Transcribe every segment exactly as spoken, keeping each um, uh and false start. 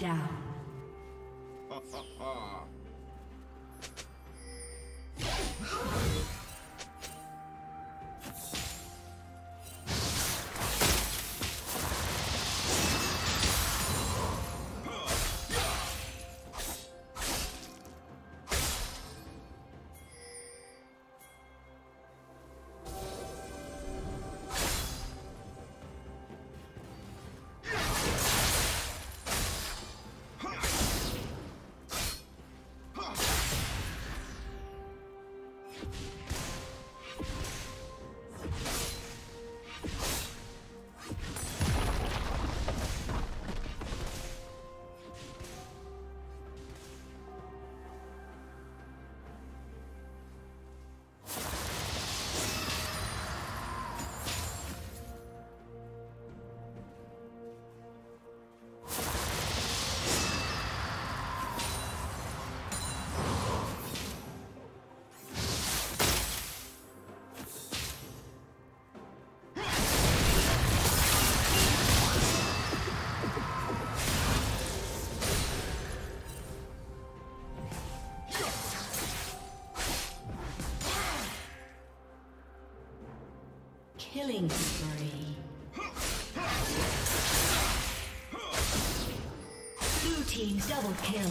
Down. Killing spree. Blue team double kill.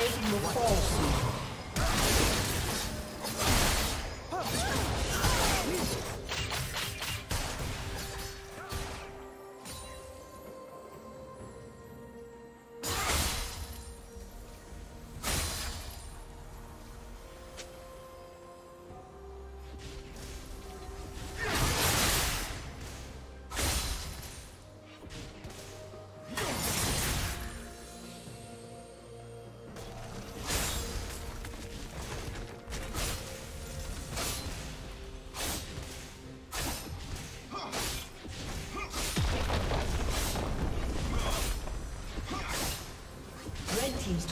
Slating will fall soon.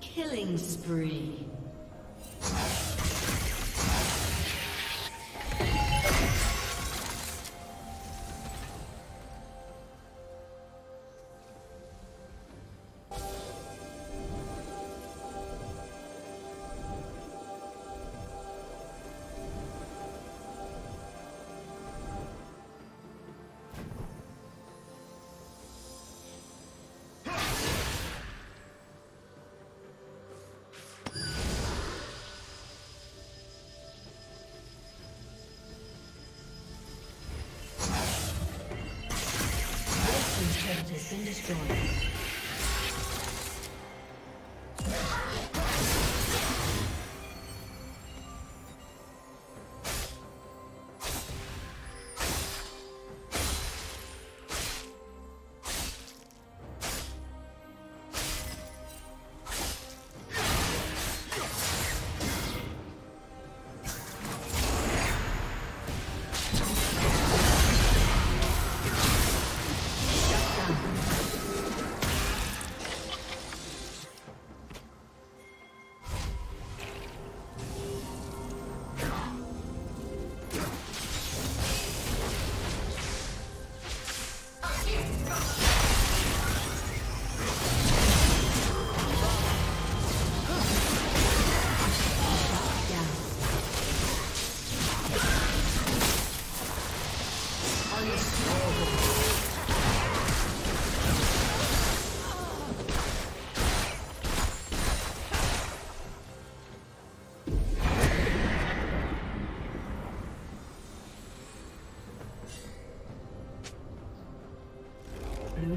Killing spree. Been destroyed. Blue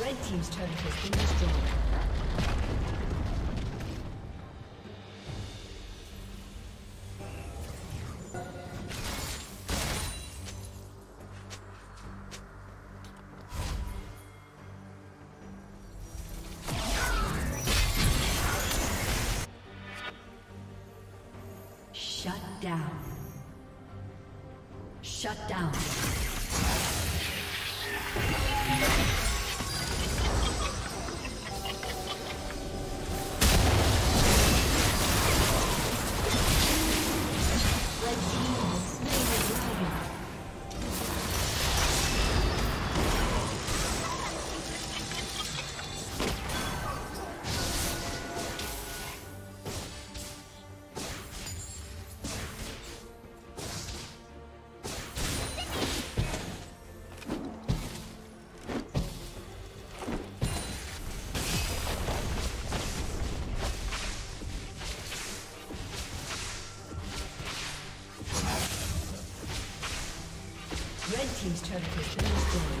Red team's turret has been destroyed. Shut down. Team's turret has been destroyed.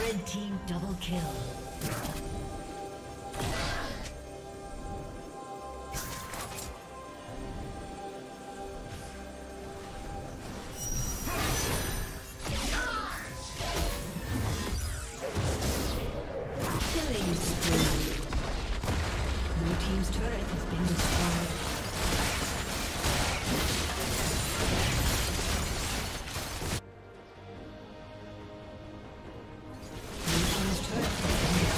Red team double kill. Killing spree. Blue team's turret has been destroyed. Turret has been destroyed.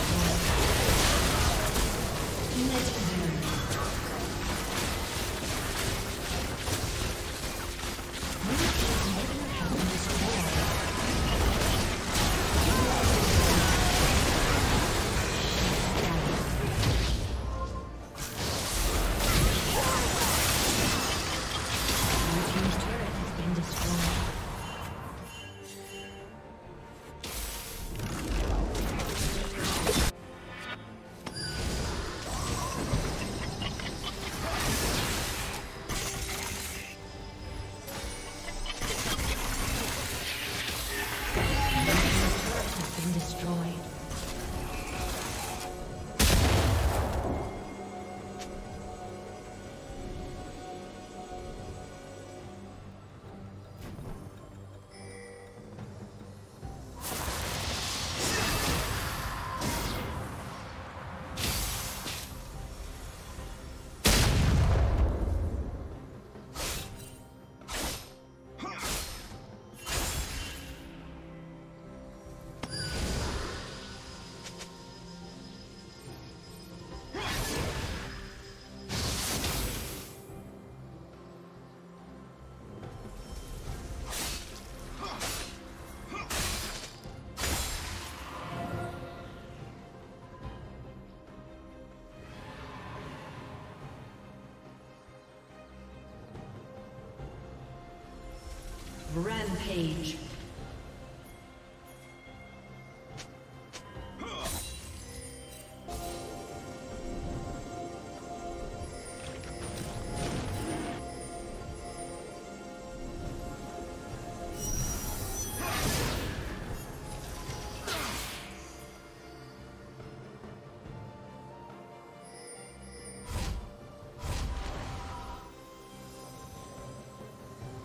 Rampage.